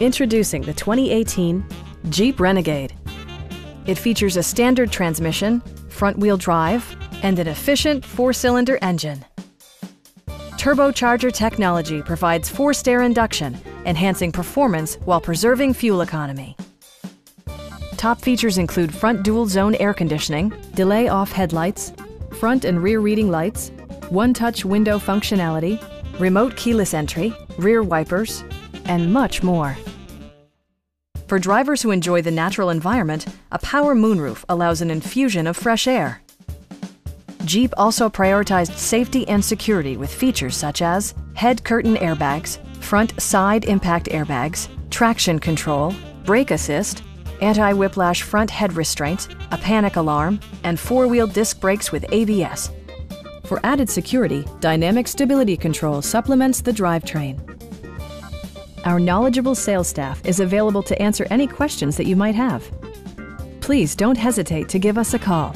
Introducing the 2018 Jeep Renegade. It features a standard transmission, front-wheel drive, and an efficient four-cylinder engine. Turbocharger technology provides forced air induction, enhancing performance while preserving fuel economy. Top features include front dual-zone air conditioning, delay-off headlights, front and rear reading lights, one-touch window functionality, remote keyless entry, rear wipers, and much more. For drivers who enjoy the natural environment, a power moonroof allows an infusion of fresh air. Jeep also prioritized safety and security with features such as head curtain airbags, front side impact airbags, traction control, brake assist, anti-whiplash front head restraints, a panic alarm, and four-wheel disc brakes with ABS. For added security, dynamic stability control supplements the drivetrain. Our knowledgeable sales staff is available to answer any questions that you might have. Please don't hesitate to give us a call.